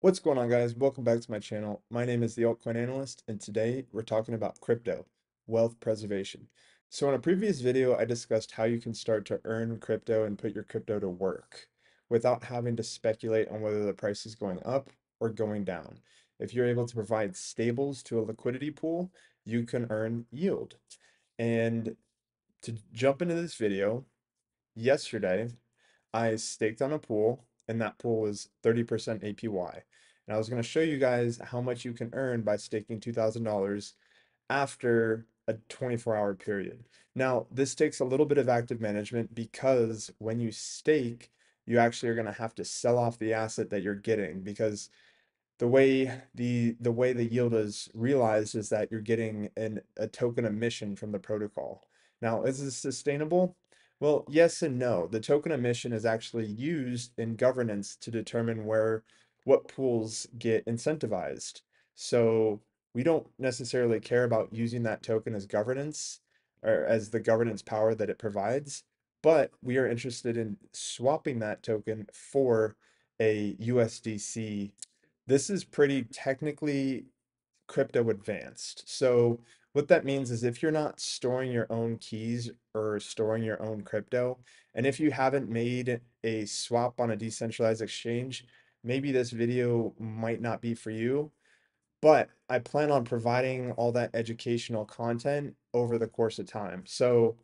What's going on, guys? Welcome back to my channel. My name is The Altcoin Analyst, and today we're talking about crypto, wealth preservation. So in a previous video, I discussed how you can start to earn crypto and put your crypto to work without having to speculate on whether the price is going up or going down. If you're able to provide stables to a liquidity pool, you can earn yield. And to jump into this video, yesterday, I staked on a pool, and that pool was 30% APY. And I was going to show you guys how much you can earn by staking $2,000 after a 24-hour period. Now, this takes a little bit of active management because when you stake, you actually are going to have to sell off the asset that you're getting, because the way the yield is realized is that you're getting a token emission from the protocol. Now, is this sustainable? Well, yes and no. The token emission is actually used in governance to determine what pools get incentivized. So we don't necessarily care about using that token as governance or as the governance power that it provides, but we are interested in swapping that token for a USDC. This is pretty technically crypto advanced. So what that means is if you're not storing your own keys or storing your own crypto, and if you haven't made a swap on a decentralized exchange, maybe this video might not be for you, but I plan on providing all that educational content over the course of time. So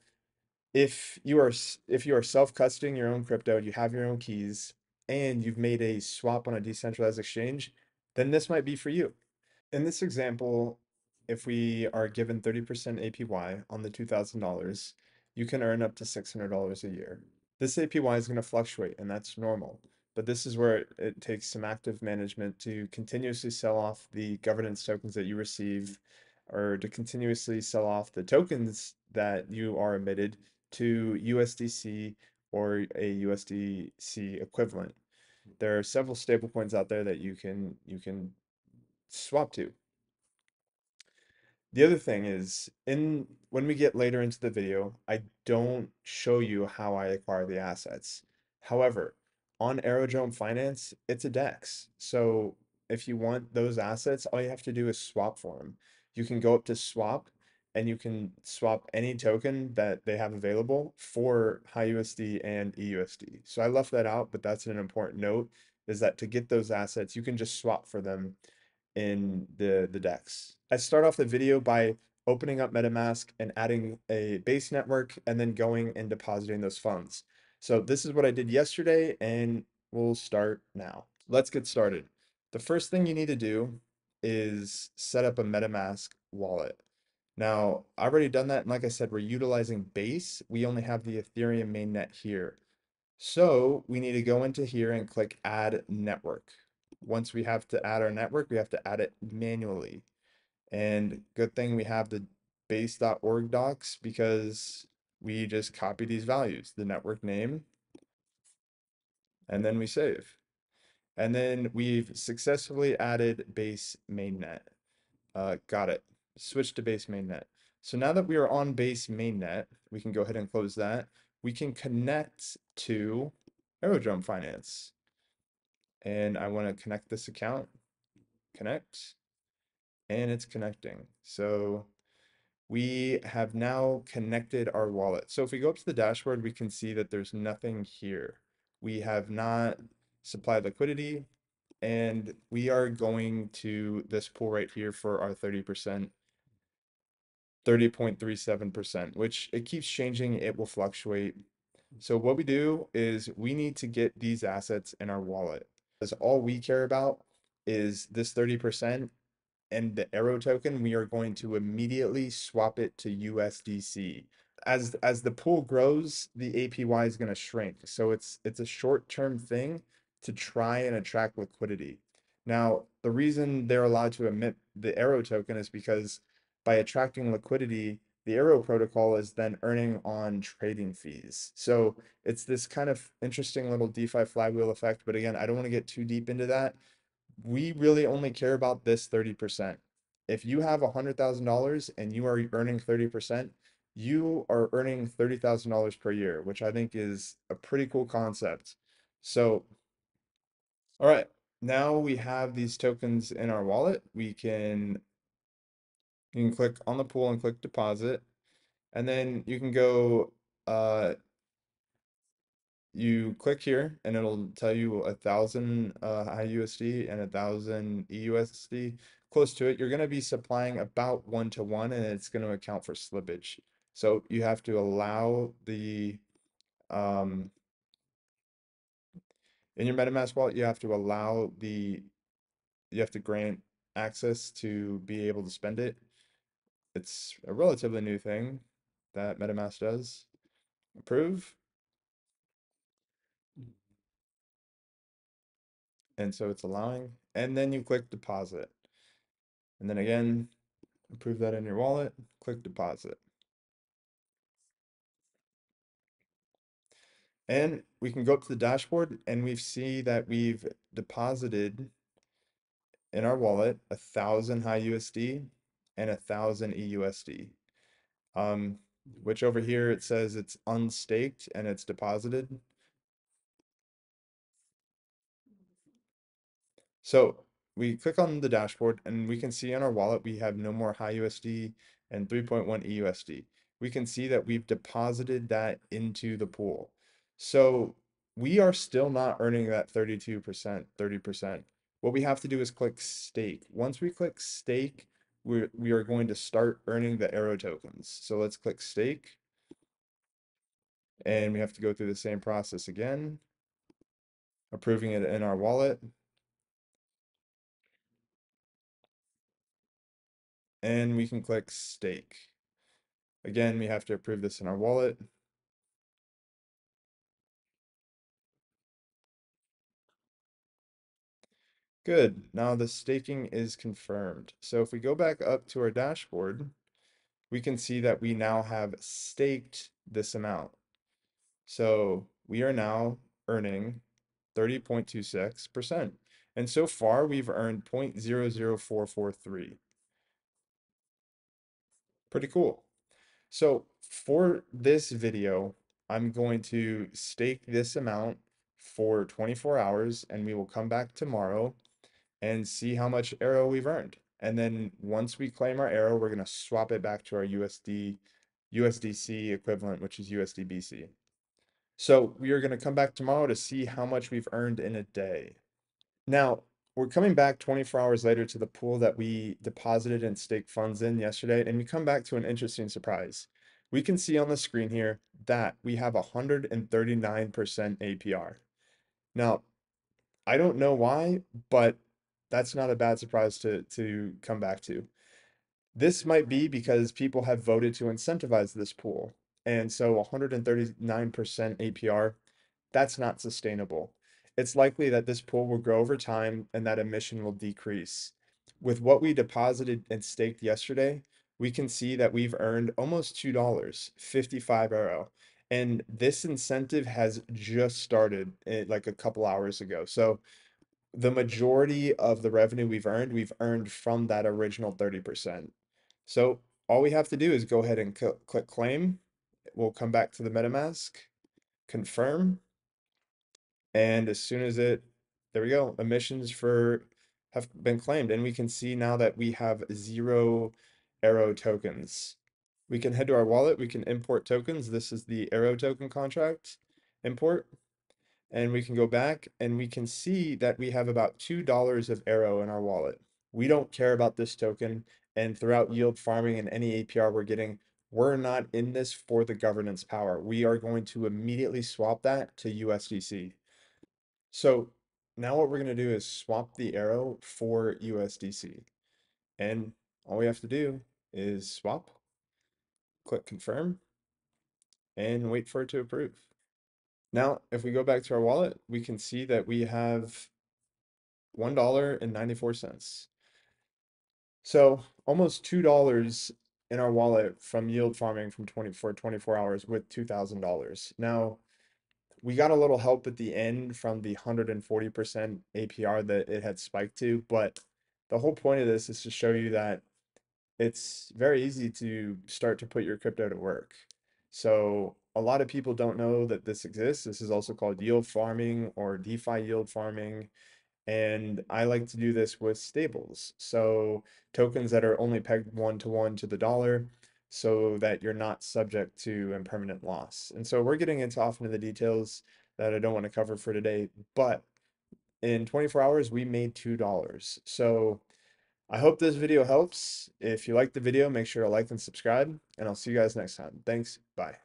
if you are self-custodying your own crypto, you have your own keys, and you've made a swap on a decentralized exchange, then this might be for you. In this example, if we are given 30% APY on the $2,000, you can earn up to $600 a year. This APY is going to fluctuate, and that's normal, but this is where it takes some active management to continuously sell off the governance tokens that you receive, or to continuously sell off the tokens that you are emitted to USDC or a USDC equivalent. There are several stablecoins out there that you can swap to. The other thing is, when we get later into the video, I don't show you how I acquire the assets. However, on Aerodrome Finance, it's a DEX. So if you want those assets, all you have to do is swap for them. You can go up to swap, and you can swap any token that they have available for hyUSD and EUSD. So I left that out, but that's an important note, is that to get those assets, you can just swap for them in the DEX. I start off the video by opening up MetaMask and adding a base network and then going and depositing those funds. So this is what I did yesterday, and we'll start now. Let's get started. The first thing you need to do is set up a MetaMask wallet. Now, I've already done that, and like I said, we're utilizing base. We only have the Ethereum mainnet here. So we need to go into here and click Add Network. Once we have to add our network, we have to add it manually. And good thing we have the base.org docs, because we just copy these values, the network name, and then we save. And then we've successfully added base mainnet. Got it. Switch to base mainnet. So now that we are on base mainnet, we can go ahead and close that. We can connect to Aerodrome Finance. And I want to connect this account, connect, and it's connecting. So we have now connected our wallet. So if we go up to the dashboard, we can see that there's nothing here. We have not supplied liquidity, and we are going to this pool right here for our 30.37%, which it keeps changing. It will fluctuate. So what we do is we need to get these assets in our wallet. All we care about is this 30% and the Aero token. We are going to immediately swap it to USDC. As the pool grows, the APY is going to shrink. So it's a short-term thing to try and attract liquidity. Now, the reason they're allowed to emit the Aero token is because by attracting liquidity, the Aero protocol is then earning on trading fees. So it's this kind of interesting little DeFi flywheel effect. But again, I don't want to get too deep into that. We really only care about this 30%. If you have $100,000 and you are earning 30%, you are earning $30,000 per year, which I think is a pretty cool concept. So, all right, now we have these tokens in our wallet. You can click on the pool and click deposit, and then you can go, you click here and it'll tell you 1,000 hyUSD and 1,000 EUSD close to it. You're going to be supplying about 1-to-1, and it's going to account for slippage. So you have to allow the, in your MetaMask wallet, you have to allow the, you have to grant access to be able to spend it. It's a relatively new thing that MetaMask does. Approve. And so it's allowing, and then you click deposit, and then again approve that in your wallet, click deposit, and we can go up to the dashboard and we see that we've deposited in our wallet 1,000 hyUSD and 1,000 EUSD, which over here it says it's unstaked and it's deposited. So we click on the dashboard and we can see on our wallet we have no more hyUSD and 3.1 EUSD. We can see that we've deposited that into the pool. So we are still not earning that 32%, 30%. What we have to do is click stake. Once we click stake, we are going to start earning the Aero tokens. So let's click stake. And we have to go through the same process again, approving it in our wallet. And we can click stake. Again, we have to approve this in our wallet. Good, now the staking is confirmed. So if we go back up to our dashboard, we can see that we now have staked this amount. So we are now earning 30.26%. And so far we've earned 0.00443. Pretty cool. So for this video, I'm going to stake this amount for 24 hours, and we will come back tomorrow and see how much Aero we've earned. And then once we claim our Aero, we're going to swap it back to our USDC equivalent, which is USDBC. So we are going to come back tomorrow to see how much we've earned in a day. Now, we're coming back 24 hours later to the pool that we deposited and staked funds in yesterday, and we come back to an interesting surprise. We can see on the screen here that we have 139% APR. Now, I don't know why, but that's not a bad surprise to come back to. This might be because people have voted to incentivize this pool, and so 139% APR, that's not sustainable. It's likely that this pool will grow over time and that emission will decrease. With what we deposited and staked yesterday, we can see that we've earned almost $2, 55 Aero. And this incentive has just started like a couple hours ago. So the majority of the revenue we've earned from that original 30%. So all we have to do is go ahead and click claim. We'll come back to the MetaMask, confirm. And as soon as it, there we go, emissions have been claimed. And we can see now that we have 0 Aero tokens. We can head to our wallet, we can import tokens. This is the Aero token contract, import. And we can go back and we can see that we have about $2 of Aero in our wallet. We don't care about this token, and throughout yield farming and any APR we're getting, we're not in this for the governance power. We are going to immediately swap that to USDC. So now what we're going to do is swap the Aero for USDC, and all we have to do is swap, click confirm, and wait for it to approve. Now, if we go back to our wallet, we can see that we have $1.94. So almost $2 in our wallet from yield farming from 24 hours with $2,000. Now, we got a little help at the end from the 140% APR that it had spiked to, but the whole point of this is to show you that it's very easy to start to put your crypto to work. So a lot of people don't know that this exists. This is also called yield farming or DeFi yield farming. And I like to do this with stables. So tokens that are only pegged one-to-one to the dollar, so that you're not subject to impermanent loss. And so we're getting into off into the details that I don't want to cover for today, but in 24 hours, we made $2. So I hope this video helps. If you liked the video, make sure to like and subscribe, and I'll see you guys next time. Thanks. Bye.